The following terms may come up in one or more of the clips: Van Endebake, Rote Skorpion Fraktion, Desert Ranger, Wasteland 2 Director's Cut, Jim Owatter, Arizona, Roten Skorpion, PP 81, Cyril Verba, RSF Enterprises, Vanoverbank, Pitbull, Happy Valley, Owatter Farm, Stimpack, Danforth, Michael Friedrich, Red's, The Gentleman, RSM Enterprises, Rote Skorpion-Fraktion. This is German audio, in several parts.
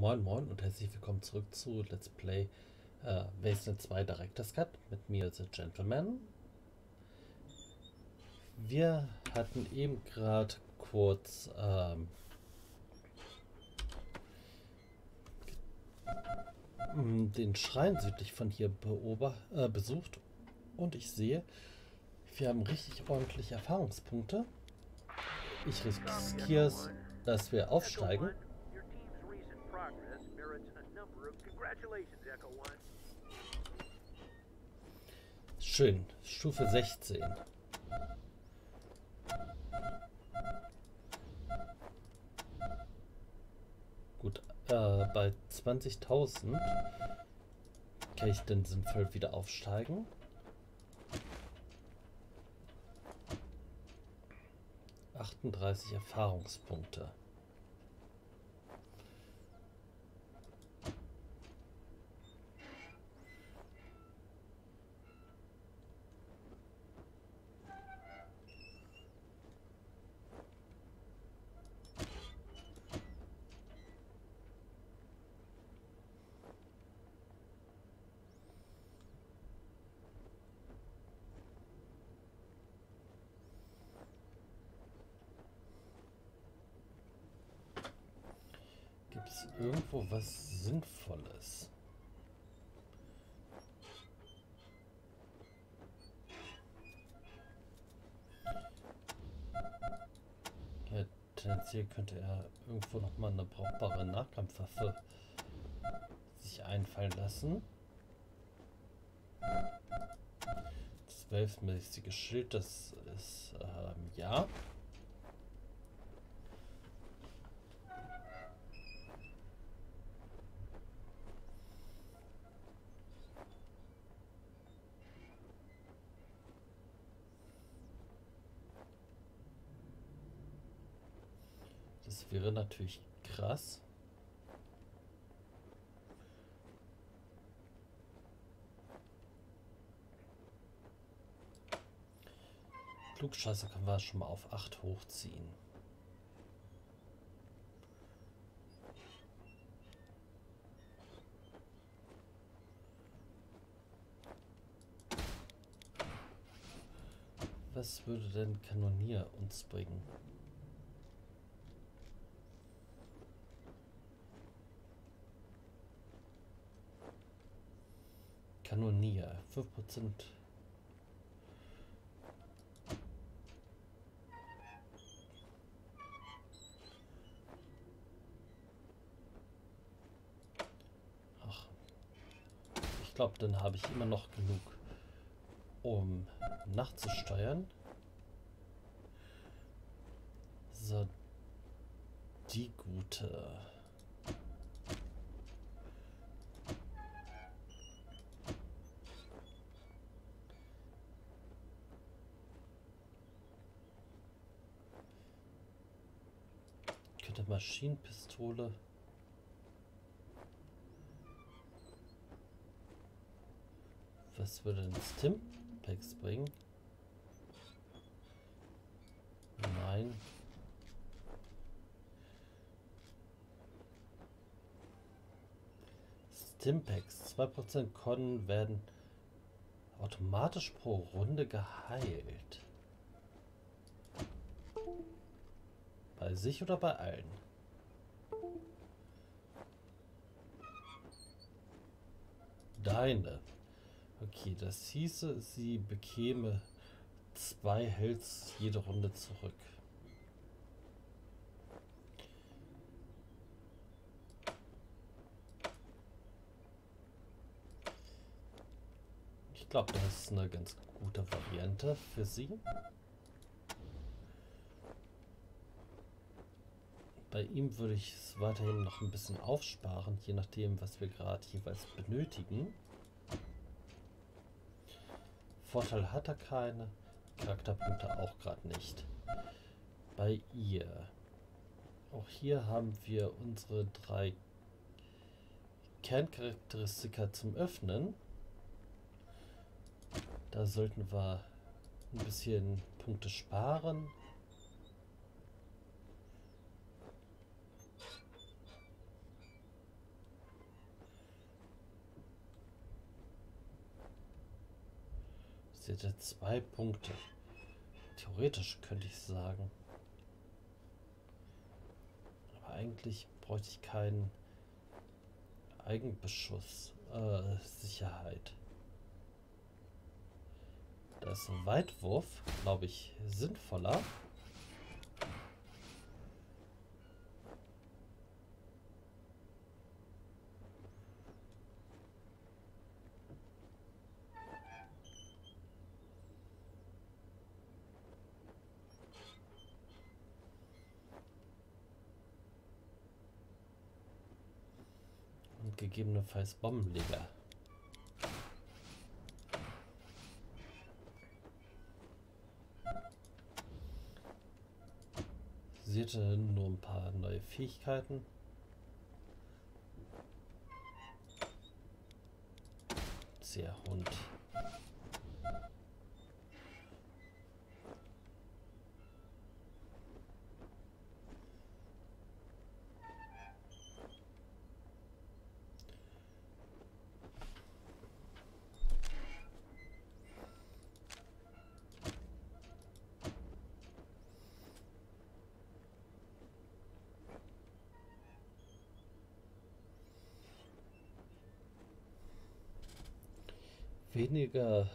Moin Moin und herzlich willkommen zurück zu Let's Play Wasteland 2 Director's Cut mit mir, The Gentleman. Wir hatten eben gerade kurz den Schrein südlich von hier besucht und ich sehe, wir haben richtig ordentliche Erfahrungspunkte. Ich riskiere es, dass wir aufsteigen. Schön, Stufe 16. Gut, bei 20.000 kann ich dann sinnvoll wieder aufsteigen. Erfahrungspunkte. Irgendwo was Sinnvolles. Ja, tendenziell könnte er irgendwo nochmal eine brauchbare Nahkampfwaffe sich einfallen lassen. 12-mäßiges Schild, das ist ja. Wäre natürlich krass. Klugscheiße können wir schon mal auf 8 hochziehen. Was würde denn Kanonier uns bringen? Kanonier, 5%. Ach, ich glaube, dann habe ich immer noch genug, um nachzusteuern. So, die gute. Maschinenpistole. Was würde denn Stimpacks bringen? Nein. Stimpacks. 2% Con werden automatisch pro Runde geheilt. Bei sich oder bei allen? Deine. Okay, das hieße, sie bekäme 2 Health jede Runde zurück. Ich glaube, das ist eine ganz gute Variante für sie. Bei ihm würde ich es weiterhin noch ein bisschen aufsparen, je nachdem, was wir gerade jeweils benötigen. Vorteil hat er keine, Charakterpunkte auch gerade nicht. Bei ihr. Auch hier haben wir unsere 3 Kerncharakteristika zum Öffnen. Da sollten wir ein bisschen Punkte sparen. seht ihr 2 Punkte. Theoretisch könnte ich sagen. Aber eigentlich bräuchte ich keinen Eigenbeschuss. Sicherheit. Da ist ein Weitwurf, glaube ich, sinnvoller. Gegebenenfalls Bombenleger. Sie hatte nur ein paar neue Fähigkeiten. Sehr Hund. Weniger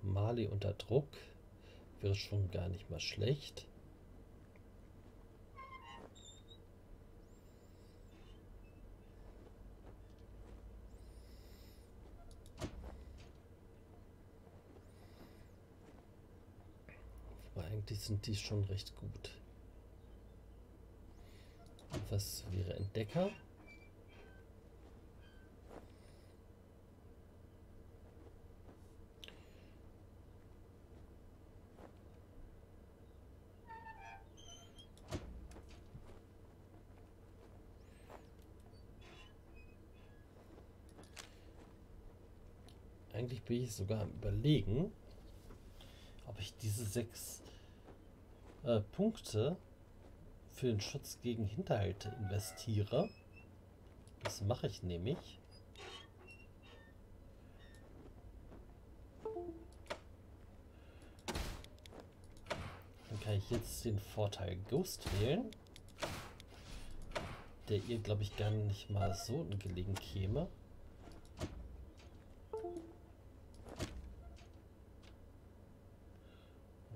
Mali unter Druck wäre schon gar nicht mal schlecht. Wobei eigentlich sind die schon recht gut. Und was wäre Entdecker? Eigentlich bin ich sogar am Überlegen, ob ich diese 6 Punkte für den Schutz gegen Hinterhalte investiere. Das mache ich nämlich. Dann kann ich jetzt den Vorteil Ghost wählen, der ihr, glaube ich, gar nicht mal so ungelegen käme.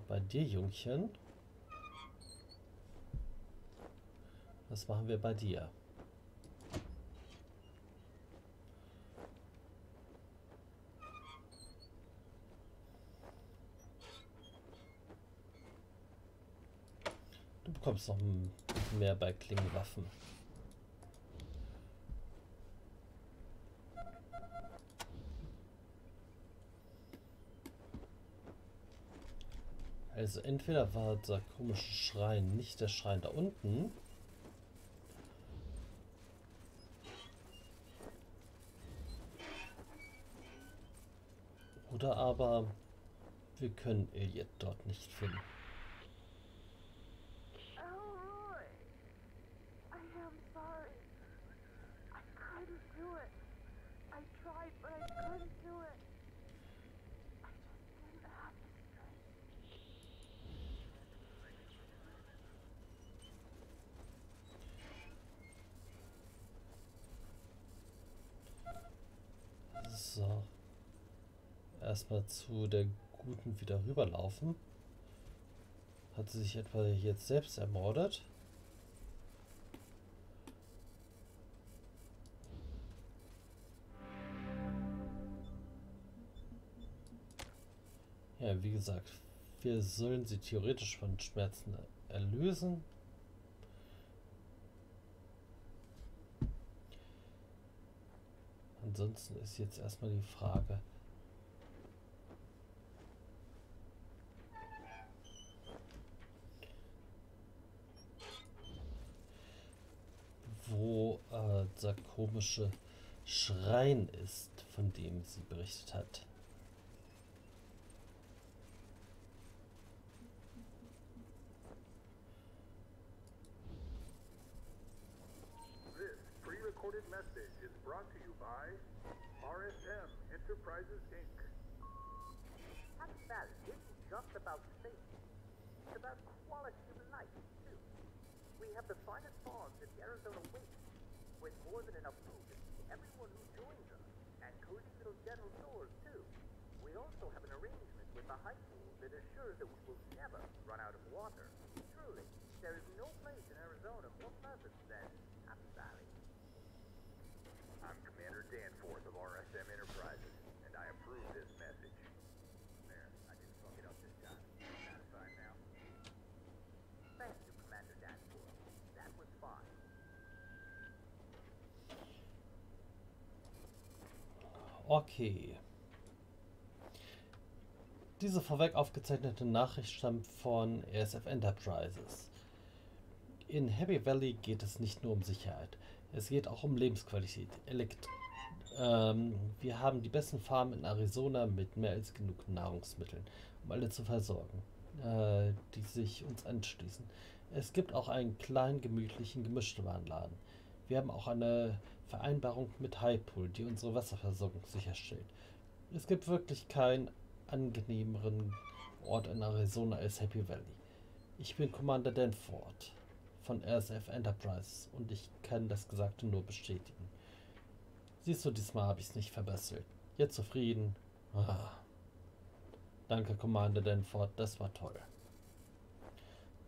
Bei dir, Jungchen. Was machen wir bei dir? Du bekommst noch mehr bei Klingenwaffen. Also entweder war dieser komische Schrein nicht der Schrein da unten. Oder aber wir können Elliot dort nicht finden. So, erstmal zu der Guten wieder rüberlaufen. Hat sie sich etwa jetzt selbst ermordet? Ja, wie gesagt, wir sollen sie theoretisch von Schmerzen erlösen. Ansonsten ist jetzt erstmal die Frage. Wo dieser komische Schrein ist, von dem sie berichtet hat. RSM Enterprises Inc. Happy Valley isn't just about safety. It's about quality of life, too. We have the finest farms in the Arizona wasteland, with more than enough food to feed everyone who joins us, and cozy little dental stores, too. We also have an arrangement with the high school that assures that we will never run out of water. Truly, there is no place in Arizona more pleasant than Happy Valley. I'm Commander Danforth of RSM Enterprises, and I approve this message. There, I didn't fuck it up this time. I'm satisfied now. Thank you, Commander Danforth. That was fine. Okay. Diese vorweg aufgezeichnete Nachricht stammt von RSF Enterprises. In Happy Valley geht es nicht nur um Sicherheit. Es geht auch um Lebensqualität. Wir haben die besten Farmen in Arizona mit mehr als genug Nahrungsmitteln, um alle zu versorgen, die sich uns anschließen. Es gibt auch einen kleinen, gemütlichen Gemischtwarenladen. Wir haben auch eine Vereinbarung mit Highpool, die unsere Wasserversorgung sicherstellt. Es gibt wirklich keinen angenehmeren Ort in Arizona als Happy Valley. Ich bin Commander Danforth von RSF Enterprise und ich kann das Gesagte nur bestätigen. Siehst du, diesmal habe ich es nicht verbessert. Jetzt zufrieden. Ah. Danke, Commander Danforth, das war toll.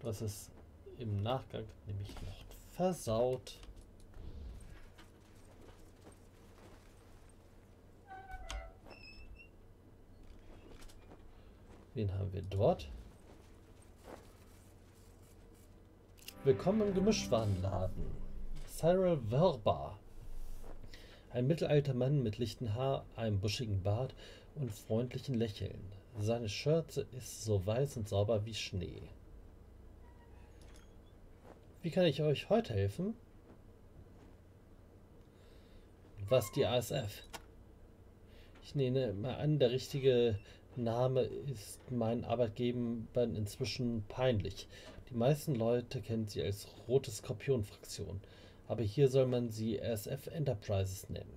Du hast es im Nachgang nämlich noch versaut. Wen haben wir dort? Willkommen im Gemischtwarenladen. Cyril Verba. Ein mittelalter Mann mit lichten Haar, einem buschigen Bart und freundlichen Lächeln. Seine Schürze ist so weiß und sauber wie Schnee. Wie kann ich euch heute helfen? Was die ASF? Ich nehme mal an, der richtige Name ist meinen Arbeitgebern inzwischen peinlich. Die meisten Leute kennen sie als Rote Skorpion-Fraktion, aber hier soll man sie RSF Enterprises nennen.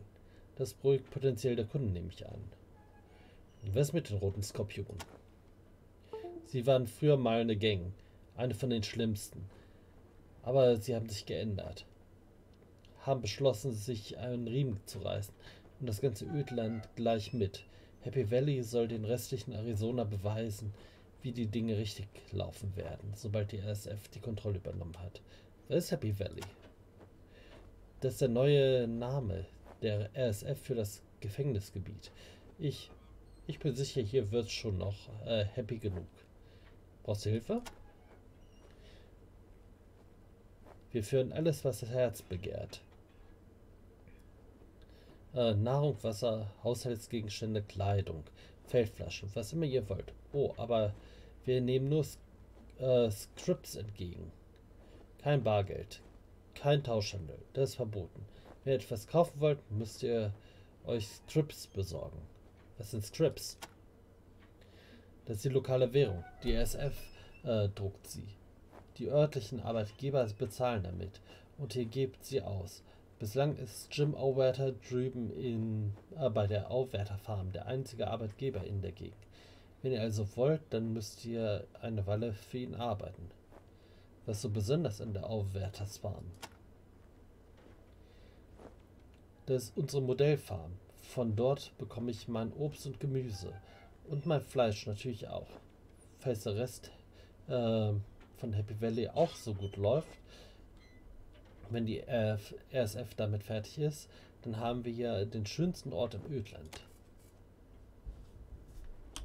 Das beruhigt potenziell der Kunden, nehme ich an. Und was mit den Roten Skorpionen? Sie waren früher mal eine Gang, eine von den schlimmsten, aber sie haben sich geändert, haben beschlossen, sich einen Riemen zu reißen und das ganze Ödland gleich mit. Happy Valley soll den restlichen Arizona beweisen, wie die Dinge richtig laufen werden, sobald die RSF die Kontrolle übernommen hat. Das ist Happy Valley. Das ist der neue Name der RSF für das Gefängnisgebiet. Ich bin sicher, hier wird es schon noch happy genug. Brauchst du Hilfe? Wir führen alles, was das Herz begehrt. Nahrung, Wasser, Haushaltsgegenstände, Kleidung, Feldflaschen, was immer ihr wollt. Oh, aber wir nehmen nur Scripts entgegen. Kein Bargeld, kein Tauschhandel, das ist verboten. Wenn ihr etwas kaufen wollt, müsst ihr euch Scripts besorgen. Was sind Scripts? Das ist die lokale Währung. Die RSF druckt sie. Die örtlichen Arbeitgeber bezahlen damit und ihr gebt sie aus. Bislang ist Jim Owatter drüben bei der Owatter Farm der einzige Arbeitgeber in der Gegend. Wenn ihr also wollt, dann müsst ihr eine Weile für ihn arbeiten. Was so besonders in der Owatter Farm? Das ist unsere Modellfarm. Von dort bekomme ich mein Obst und Gemüse und mein Fleisch natürlich auch. Falls der Rest von Happy Valley auch so gut läuft, wenn die RSF damit fertig ist, dann haben wir hier den schönsten Ort im Ödland.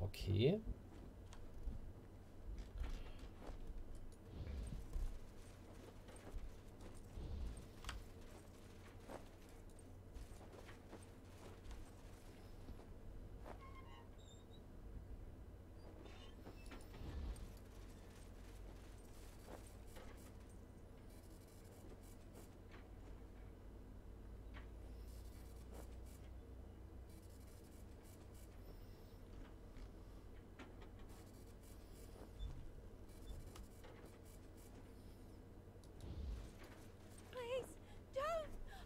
Okay.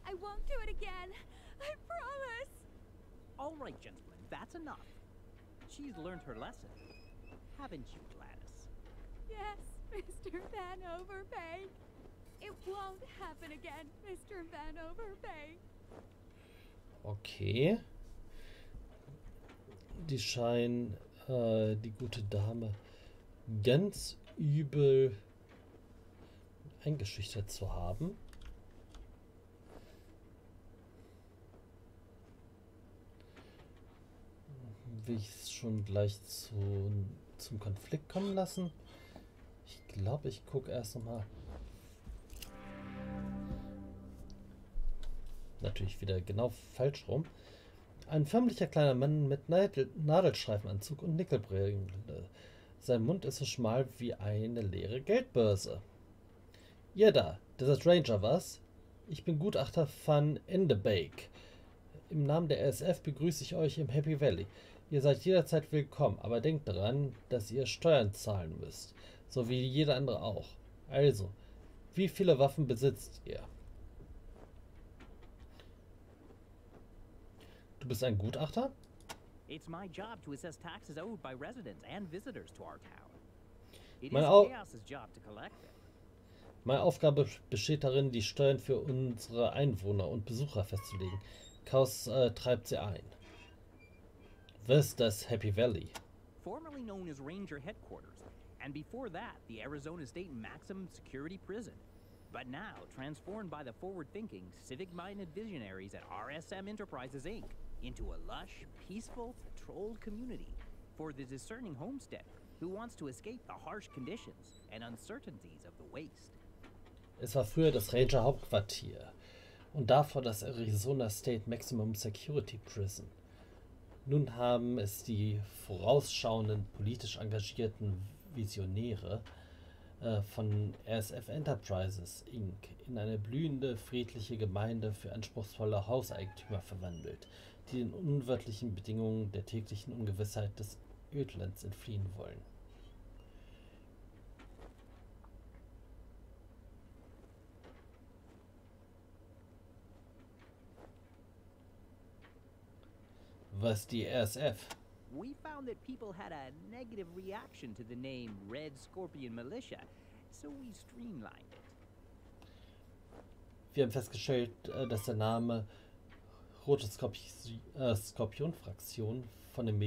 I won't do it again. I promise. All right, gentlemen, that's enough. She's learned her lesson. Haven't you, Gladys? Yes, Mr. Vanoverbank. It won't happen again, Mr. Vanoverbank. Okay. Die scheinen die gute Dame ganz übel eingeschüchtert zu haben. Will ich es schon gleich zum Konflikt kommen lassen? Ich glaube, ich gucke erst nochmal. Natürlich wieder genau falsch rum. Ein förmlicher kleiner Mann mit Nadelstreifenanzug und Nickelbrille. Sein Mund ist so schmal wie eine leere Geldbörse. Ihr da, Desert Ranger, was? Ich bin Gutachter Van Endebake. Im Namen der RSF begrüße ich euch im Happy Valley. Ihr seid jederzeit willkommen, aber denkt daran, dass ihr Steuern zahlen müsst. So wie jeder andere auch. Also, wie viele Waffen besitzt ihr? Du bist ein Gutachter? Meine Aufgabe besteht darin, die Steuern für unsere Einwohner und Besucher festzulegen. Chaos treibt sie ein. Was ist das Happy Valley? Formerly known as Ranger Headquarters, and before that the Arizona State Maximum Security Prison. But now transformed by the forward-thinking, civic-minded visionaries at RSM Enterprises Inc. into a lush, peaceful, patrolled community for the discerning homesteader who wants to escape the harsh conditions and uncertainties of the waste. Es war früher das Ranger Hauptquartier. Und davor das Arizona State Maximum Security Prison. Nun haben es die vorausschauenden, politisch engagierten Visionäre von RSF Enterprises Inc. in eine blühende, friedliche Gemeinde für anspruchsvolle Hauseigentümer verwandelt, die den unwirtlichen Bedingungen der täglichen Ungewissheit des Ödlands entfliehen wollen. Was die RSF? We found that people had a negative reaction to the name Red Skorpion Militia, so we streamlined it. Wir haben festgestellt, dass der Name Rote Skorpion-Fraktion von den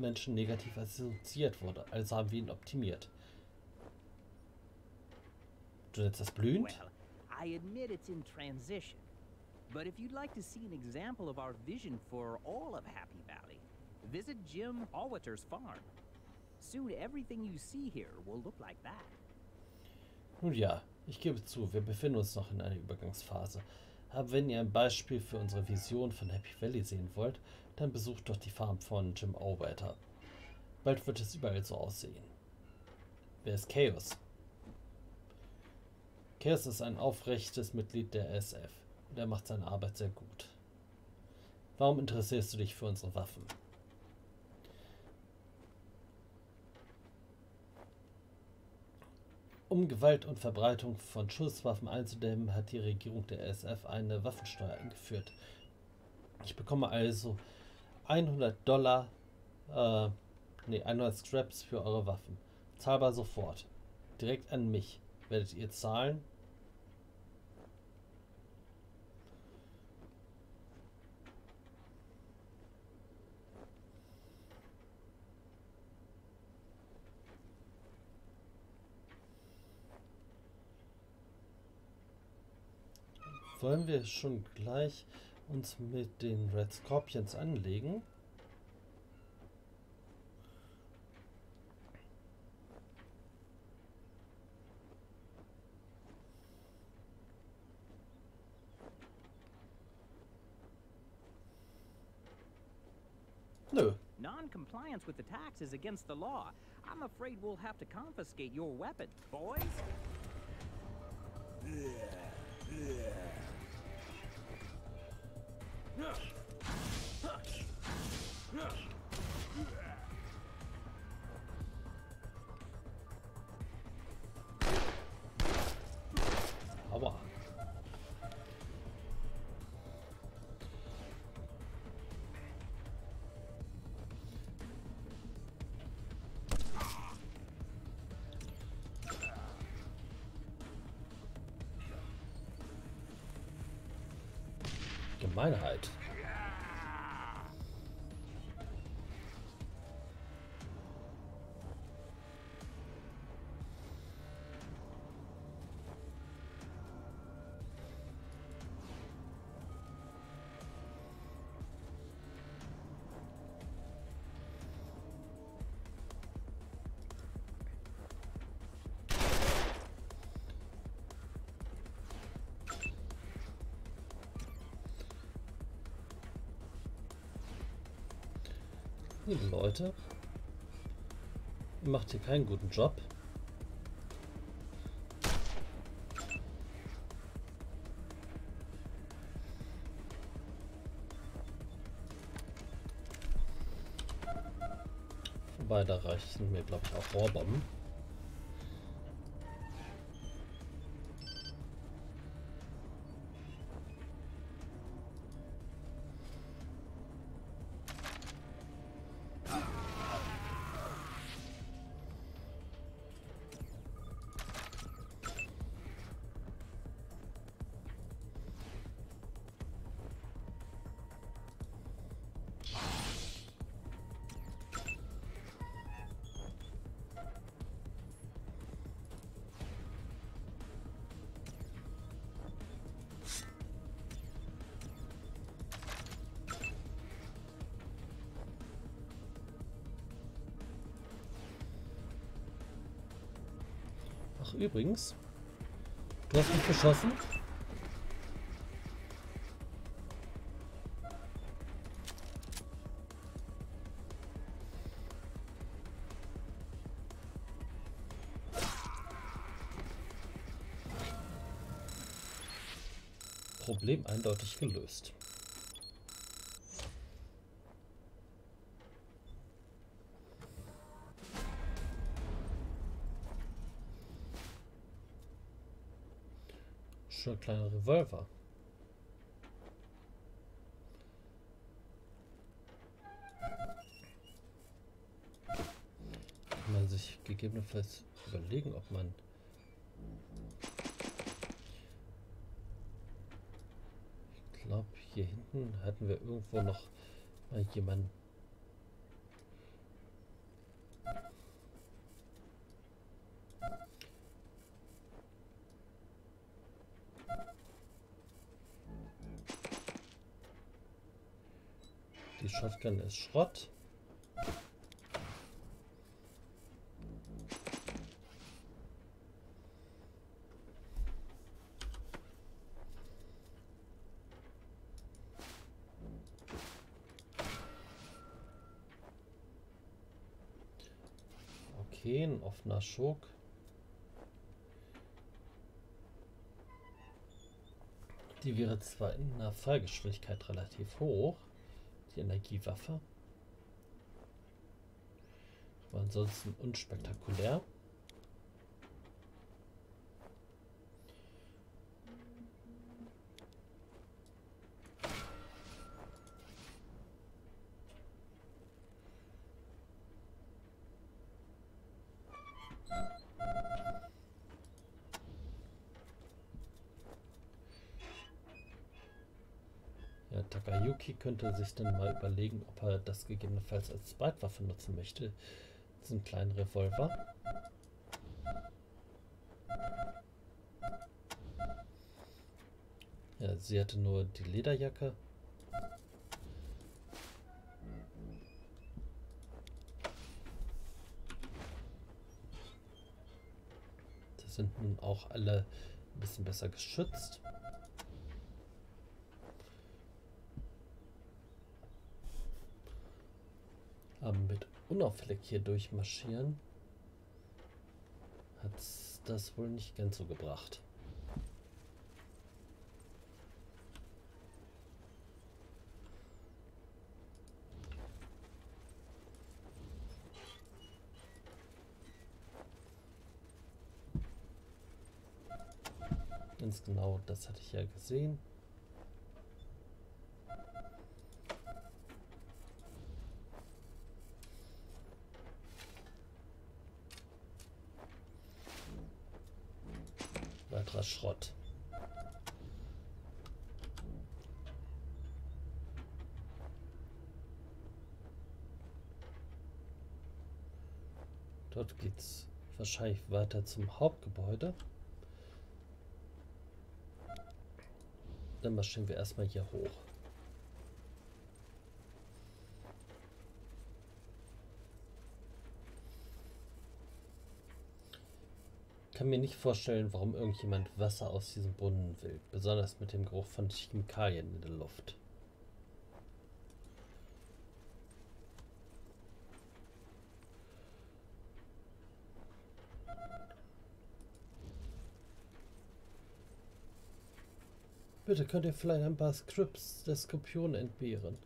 Menschen negativ assoziiert wurde, also haben wir ihn optimiert. Du nennst das blühend? Well, I admit it's in transition. But if you'd like to see an example of our vision for all of Happy Valley, visit Jim Owatter's farm. Soon everything you see here will look like that. Nun ja, ich gebe zu, wir befinden uns noch in einer Übergangsphase. Aber wenn ihr ein Beispiel für unsere Vision von Happy Valley sehen wollt, dann besucht doch die Farm von Jim Owatter. Bald wird es überall so aussehen. Wer ist Chaos? Chaos ist ein aufrechtes Mitglied der SF. Und er macht seine Arbeit sehr gut. Warum interessierst du dich für unsere Waffen? Um Gewalt und Verbreitung von Schusswaffen einzudämmen, hat die Regierung der RSF eine Waffensteuer eingeführt. Ich bekomme also 100 Scraps für eure Waffen. Zahlbar sofort. Direkt an mich. Werdet ihr zahlen? Wollen wir schon gleich uns mit den Red Scorpions anlegen? Nö. Non-compliance with the tax is against the law. I'm afraid we'll have to confiscate your weapon, boys. Aua. Gemeinheit. Liebe Leute, ihr macht hier keinen guten Job. Wobei, da reichen mir, glaube ich, auch Rohrbomben. Übrigens, du hast mich geschossen. Problem eindeutig gelöst. Kleiner Revolver. Kann man sich gegebenenfalls überlegen, ob man ich glaube, hier hinten hatten wir irgendwo noch mal jemanden. Die Shotgun ist Schrott. Okay, ein offener Schok. Die wäre zwar in einer Fallgeschwindigkeit relativ hoch. Energiewaffe. Aber ansonsten unspektakulär. Könnte sich dann mal überlegen, ob er das gegebenenfalls als Zweitwaffe nutzen möchte. Diesen kleinen Revolver. Ja, sie hatte nur die Lederjacke. Das sind nun auch alle ein bisschen besser geschützt. Mit unauffällig hier durchmarschieren hat das wohl nicht ganz so gebracht. Ganz genau, das hatte ich ja gesehen. Schrott. Dort geht es wahrscheinlich weiter zum Hauptgebäude. Dann marschieren wir erstmal hier hoch. Ich kann mir nicht vorstellen, warum irgendjemand Wasser aus diesem Brunnen will. Besonders mit dem Geruch von Chemikalien in der Luft. Bitte könnt ihr vielleicht ein paar Scripts der Skorpion entbehren.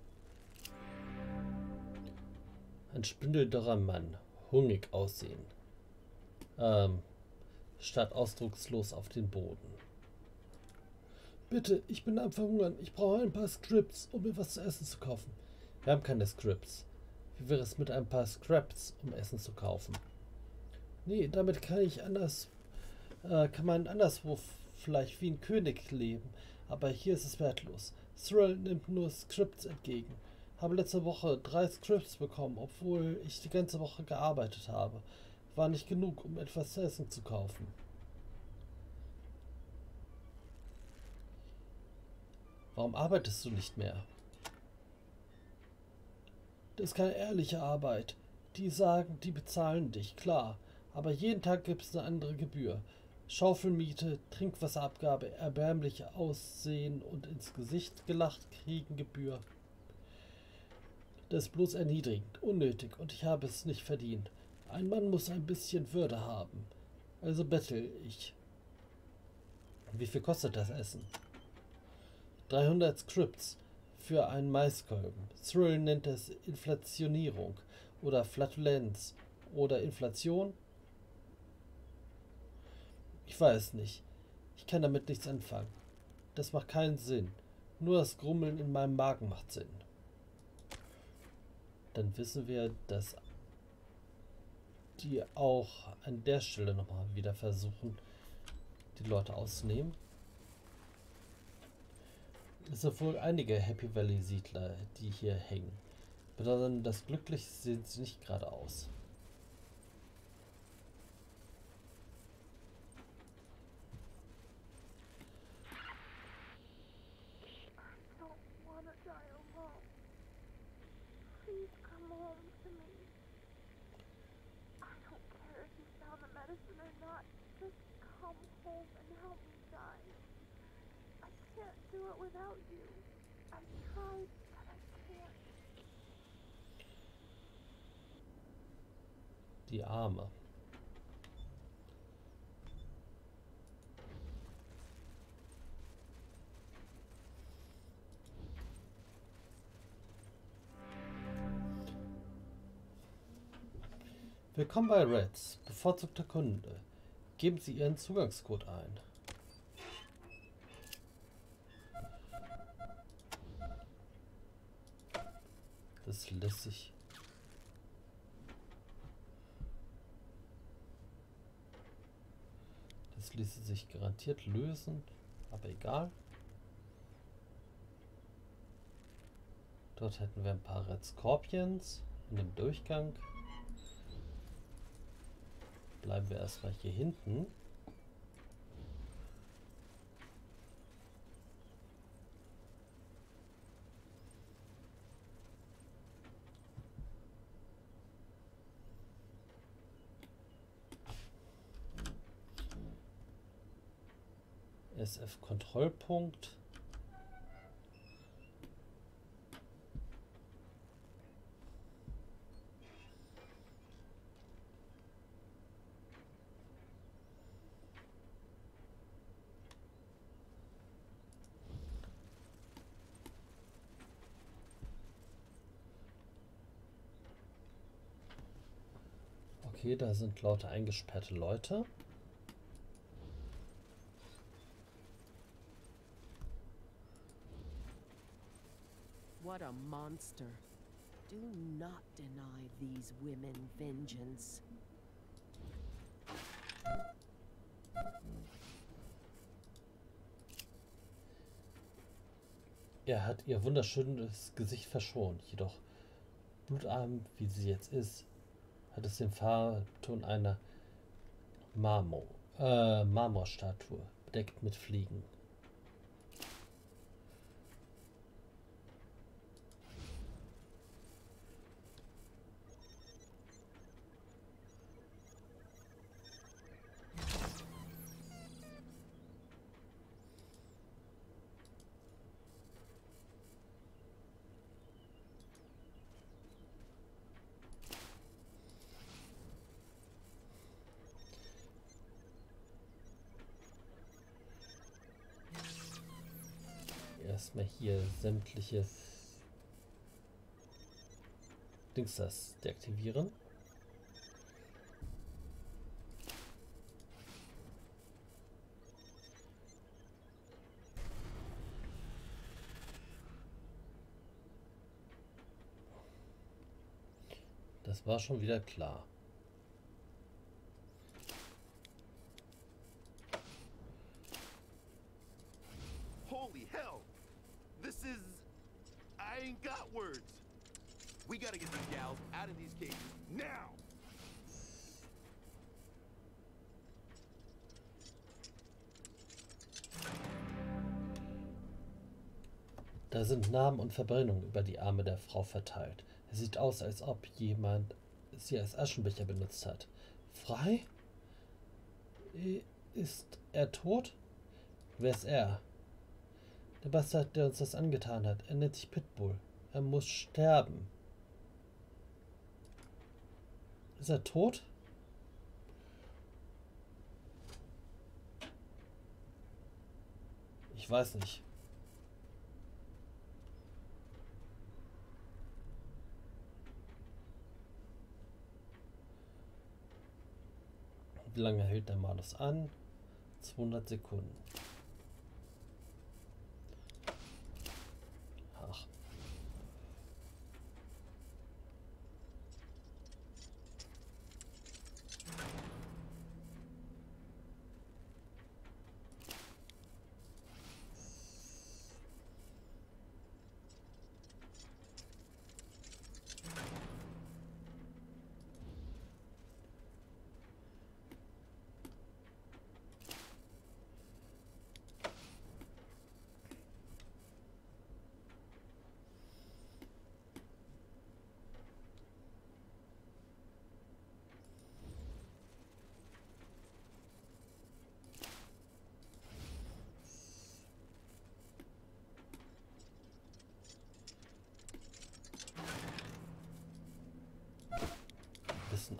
Ein spindeldürrer Mann. Hungrig aussehen. Statt ausdruckslos auf den Boden. Bitte, ich bin am Verhungern. Ich brauche ein paar Scripts, um mir was zu essen zu kaufen. Wir haben keine Scripts. Wie wäre es mit ein paar Scraps, um Essen zu kaufen? Nee, damit kann man anderswo vielleicht wie ein König leben. Aber hier ist es wertlos. Cyril nimmt nur Scripts entgegen. Habe letzte Woche 3 Scripts bekommen, obwohl ich die ganze Woche gearbeitet habe. War nicht genug, um etwas zu essen zu kaufen. Warum arbeitest du nicht mehr? Das ist keine ehrliche Arbeit. Die sagen, die bezahlen dich, klar. Aber jeden Tag gibt es eine andere Gebühr. Schaufelmiete, Trinkwasserabgabe, erbärmliche Aussehen und ins Gesicht gelacht kriegen Gebühr. Das ist bloß erniedrigend, unnötig und ich habe es nicht verdient. Ein Mann muss ein bisschen Würde haben. Also bettel ich. Wie viel kostet das Essen? 300 Scripts für einen Maiskolben. Cyril nennt es Inflationierung oder Flatulenz oder Inflation. Ich weiß nicht. Ich kann damit nichts anfangen. Das macht keinen Sinn. Nur das Grummeln in meinem Magen macht Sinn. Dann wissen wir, dass die auch an der Stelle nochmal wieder versuchen, die Leute auszunehmen. Es sind wohl einige Happy Valley Siedler, die hier hängen. Bedeutet, das glücklich sehen sie nicht gerade aus. Die Arme. Willkommen bei Red's, bevorzugter Kunde. Geben Sie Ihren Zugangscode ein. Das lässt sich. Das ließe sich garantiert lösen, aber egal. Dort hätten wir ein paar Rote Skorpions in dem Durchgang. Bleiben wir erstmal hier hinten. SF-Kontrollpunkt. Okay, da sind lauter eingesperrte Leute. What a monster. Do not deny these women vengeance. Er hat ihr wunderschönes Gesicht verschont, jedoch blutarm wie sie jetzt ist, hat es den Farbton einer Marmorstatue, bedeckt mit Fliegen. Erstmal hier sämtliches Dings das deaktivieren. Das war schon wieder klar. Da sind Namen und Verbrennungen über die Arme der Frau verteilt. Es sieht aus, als ob jemand sie als Aschenbecher benutzt hat. Frei? Ist er tot? Wer ist er? Der Bastard, der uns das angetan hat. Er nennt sich Pitbull. Er muss sterben. Ist er tot? Ich weiß nicht. Wie lange hält der Malus an? 200 Sekunden. Ach.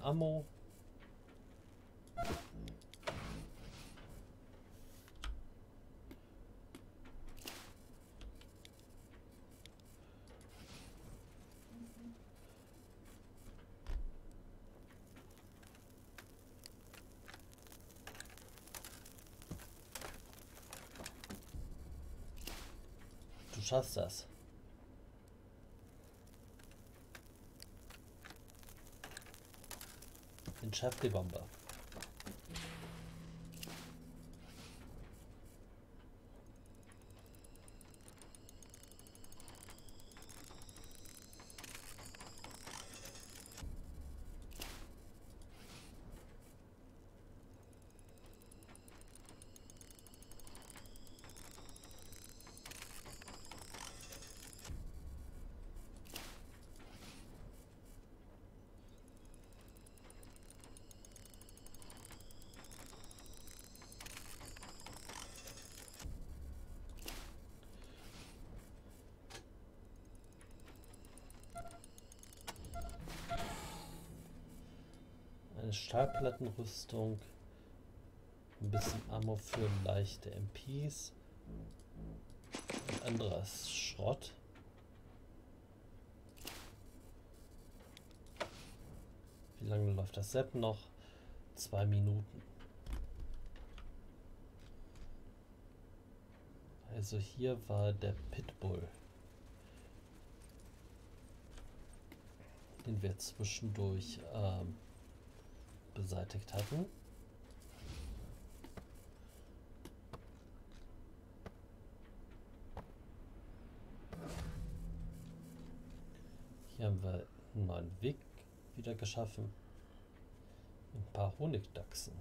Ammo. Du schaffst das. Schafft die Bombe. Stahlplattenrüstung, ein bisschen Ammo für leichte MPs und anderes Schrott. Wie lange läuft das Sepp noch? 2 Minuten. Also hier war der Pitbull, den wir zwischendurch beseitigt hatten. Hier haben wir einen neuen Weg wieder geschaffen. Ein paar Honigdachsen.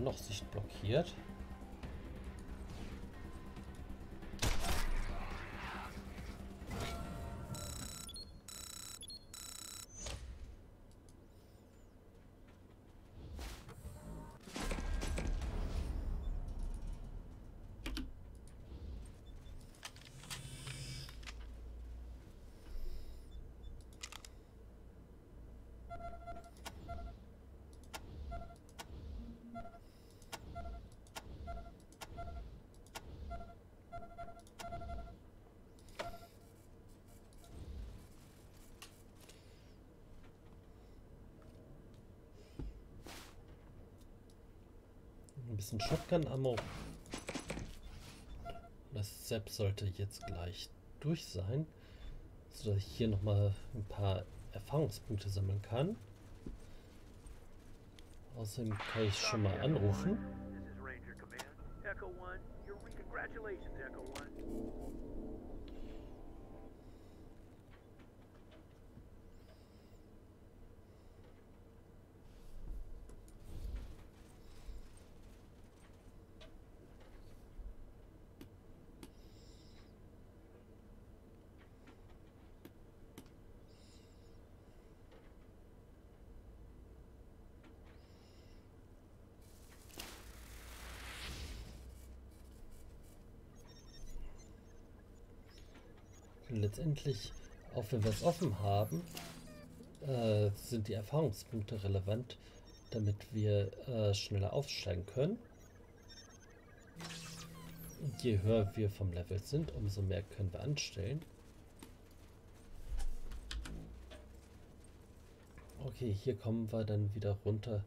Noch Sicht blockiert. Ein Shotgun-Ammo. Das Sepp sollte jetzt gleich durch sein, sodass ich hier nochmal ein paar Erfahrungspunkte sammeln kann. Außerdem kann ich schon mal anrufen. Letztendlich, auch wenn wir es offen haben, sind die Erfahrungspunkte relevant, damit wir schneller aufsteigen können. Und je höher wir vom Level sind, umso mehr können wir anstellen. Okay, hier kommen wir dann wieder runter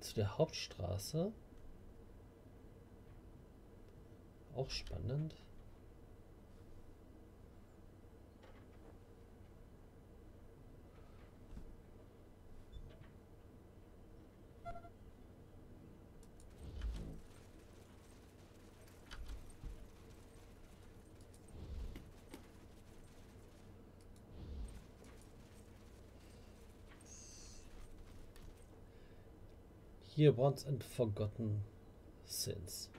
zu der Hauptstraße. Auch spannend. Hier Once and Forgotten Sins.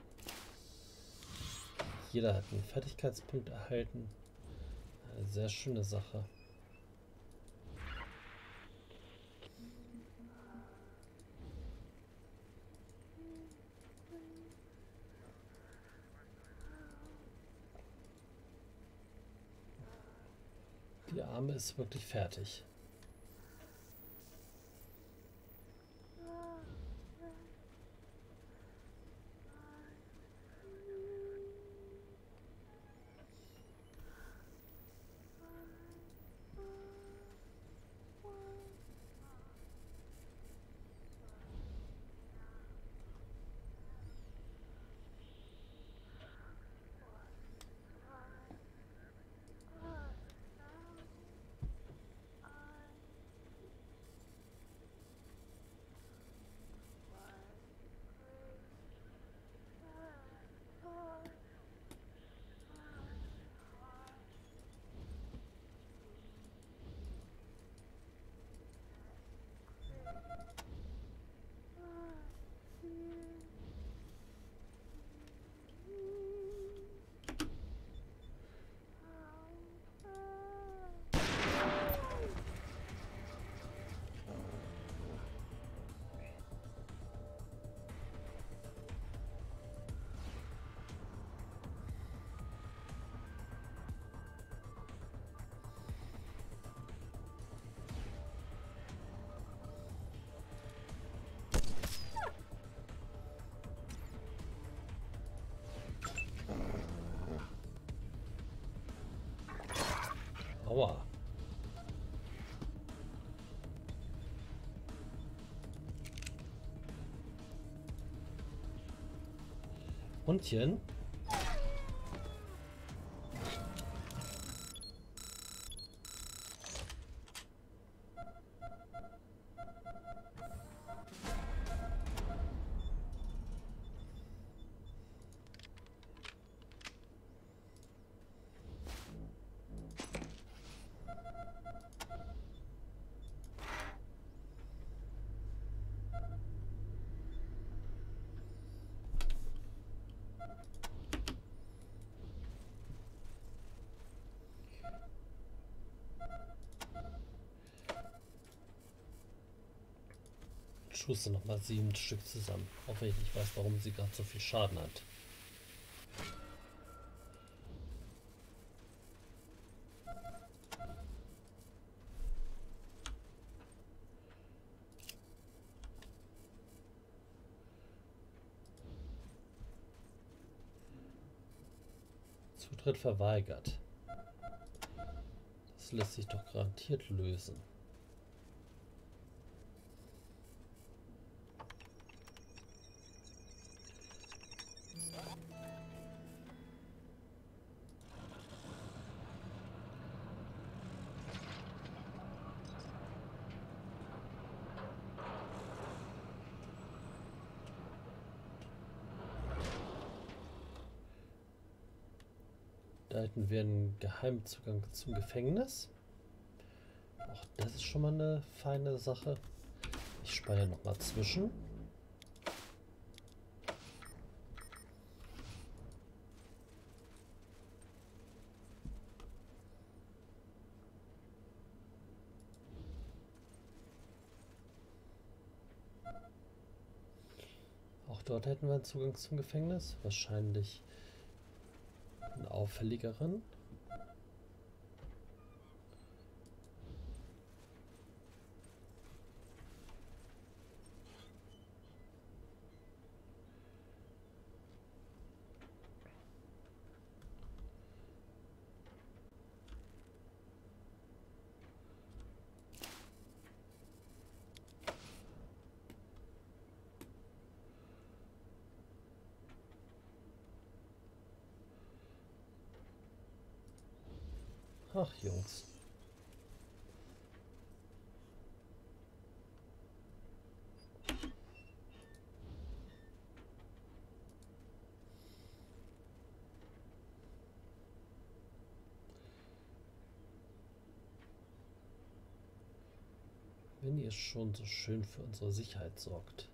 Jeder hat einen Fertigkeitspunkt erhalten. Eine sehr schöne Sache. Die Arme ist wirklich fertig. Aua. Hundchen. Schusse nochmal 7 Stück zusammen, auch wenn ich nicht weiß, warum sie gerade so viel Schaden hat. Zutritt verweigert. Das lässt sich doch garantiert lösen. Hätten wir einen Geheimzugang zum Gefängnis. Auch das ist schon mal eine feine Sache. Ich speichere nochmal zwischen. Auch dort hätten wir einen Zugang zum Gefängnis. Wahrscheinlich einen auffälligeren. Ach Jungs. Wenn ihr schon so schön für unsere Sicherheit sorgt.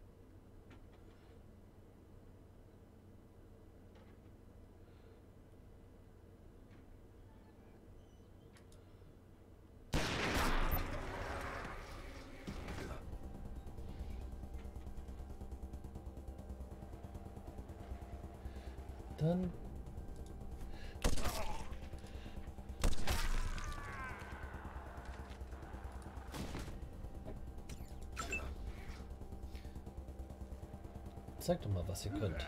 Dann zeigt doch mal, was ihr könnt.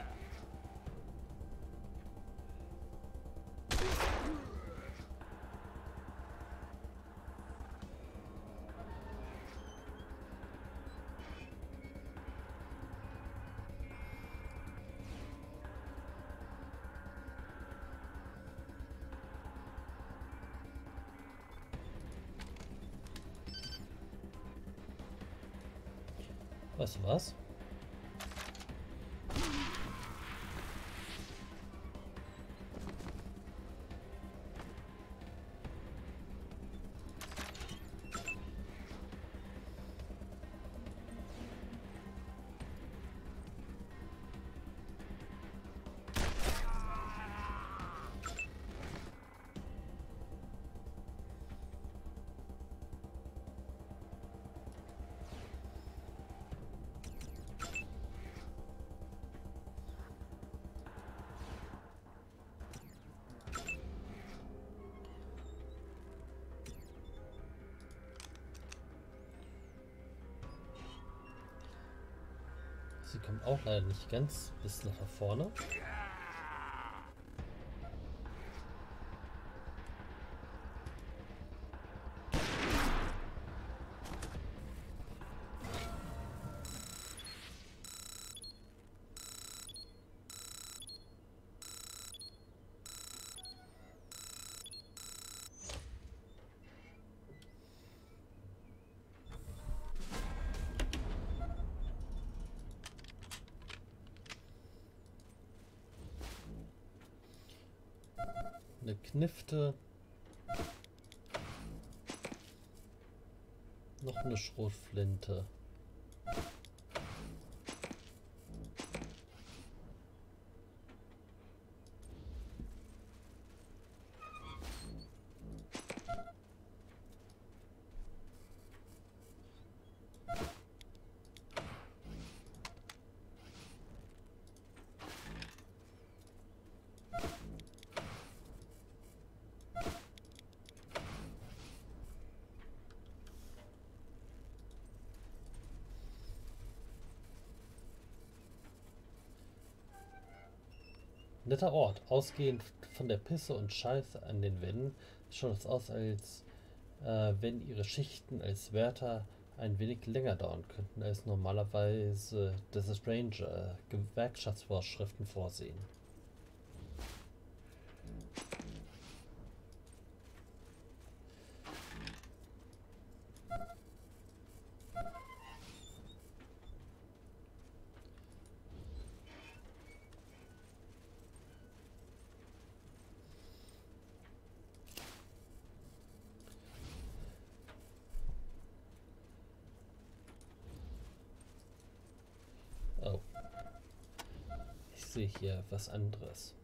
Weißt du was? Sie kommen auch leider nicht ganz bis nach vorne. eine Knifte. Noch eine Schrotflinte. Netter Ort, ausgehend von der Pisse und Scheiße an den Wänden, schaut es aus, als wenn ihre Schichten als Wärter ein wenig länger dauern könnten, als normalerweise das Stranger Gewerkschaftsvorschriften vorsehen. Hier was anderes.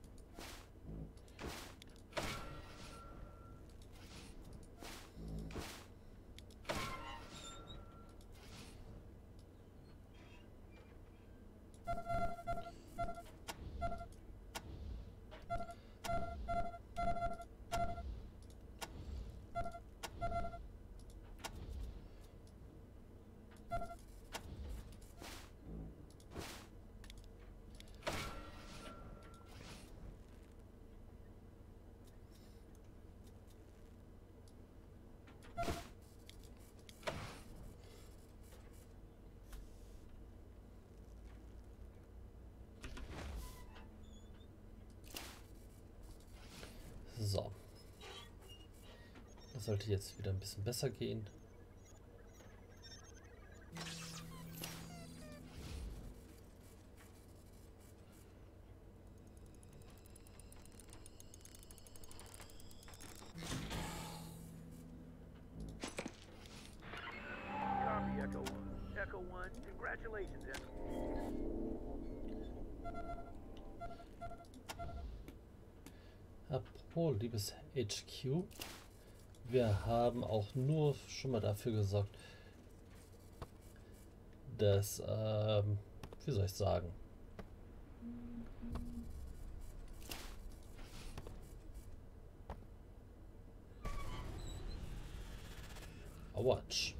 So, das sollte jetzt wieder ein bisschen besser gehen. Liebes HQ, wir haben auch nur schon mal dafür gesorgt, dass, wie soll ich sagen, Autsch.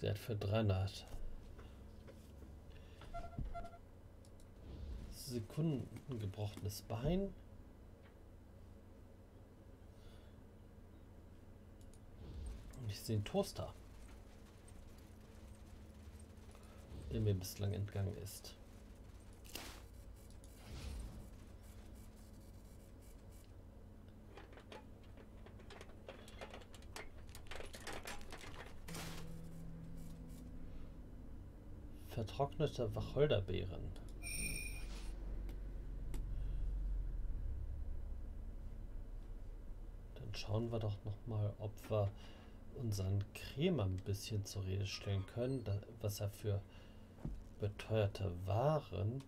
Sie hat für 300. Sekunden gebrochenes Bein. Und ich sehe einen Toaster, der mir bislang entgangen ist. Vertrocknete Wacholderbeeren. Schauen wir doch nochmal, ob wir unseren Krämer ein bisschen zur Rede stellen können, was er für beteuerte Waren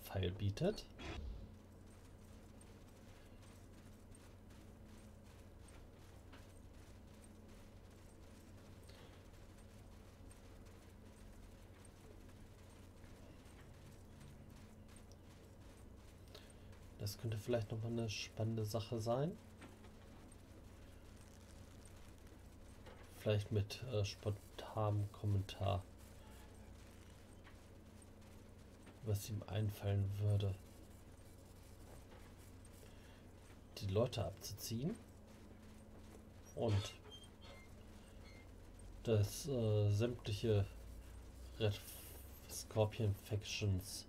feilbietet. Das könnte vielleicht nochmal eine spannende Sache sein. Vielleicht mit spontanem Kommentar, was ihm einfallen würde, die Leute abzuziehen und dass sämtliche Rote Skorpion-Fraktions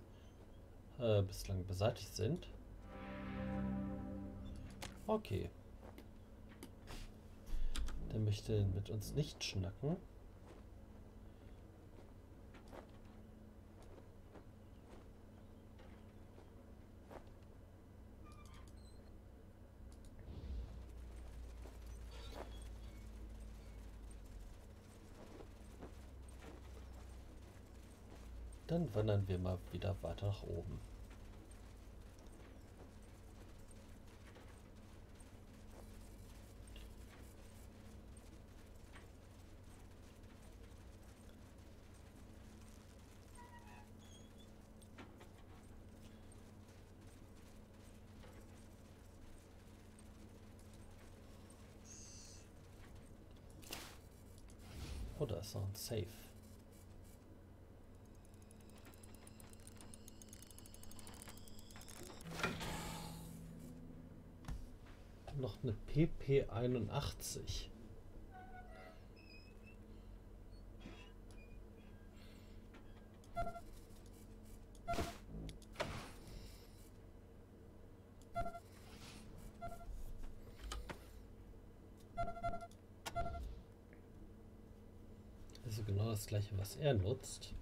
bislang beseitigt sind. Okay. Er möchte mit uns nicht schnacken. Dann wandern wir mal wieder weiter nach oben. Oh, da ist noch ein Safe. Noch eine PP 81. Also genau das gleiche, was er nutzt.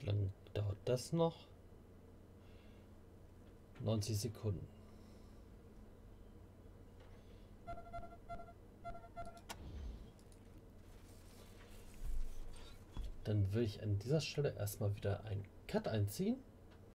Wie lange dauert das noch? 90 Sekunden. Dann will ich an dieser Stelle erstmal wieder einen Cut einziehen.